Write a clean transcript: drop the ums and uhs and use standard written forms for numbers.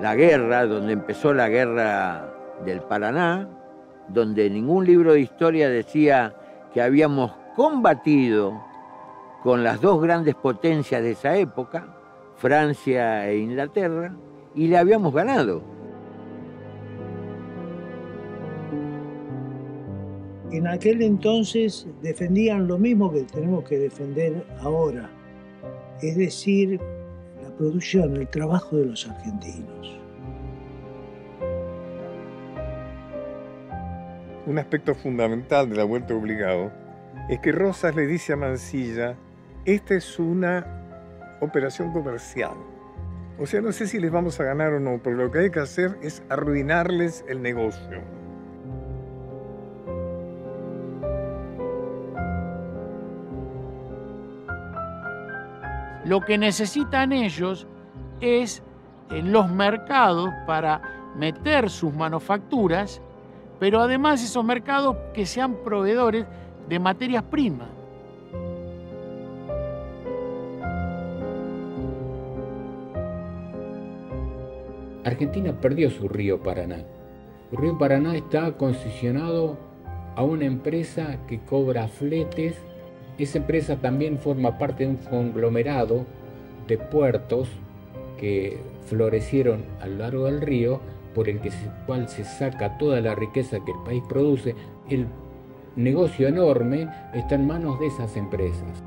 la guerra, donde empezó la guerra del Paraná, donde ningún libro de historia decía que habíamos combatido con las dos grandes potencias de esa época, Francia e Inglaterra, y le habíamos ganado. En aquel entonces defendían lo mismo que tenemos que defender ahora, es decir, la producción, el trabajo de los argentinos. Un aspecto fundamental de la Vuelta a Obligado es que Rosas le dice a Mansilla, esta es una operación comercial. O sea, no sé si les vamos a ganar o no, pero lo que hay que hacer es arruinarles el negocio. Lo que necesitan ellos es en los mercados para meter sus manufacturas, pero además esos mercados que sean proveedores de materias primas. Argentina perdió su río Paraná. El río Paraná está concesionado a una empresa que cobra fletes. Esa empresa también forma parte de un conglomerado de puertos que florecieron a lo largo del río, por el cual se saca toda la riqueza que el país produce. El negocio enorme está en manos de esas empresas.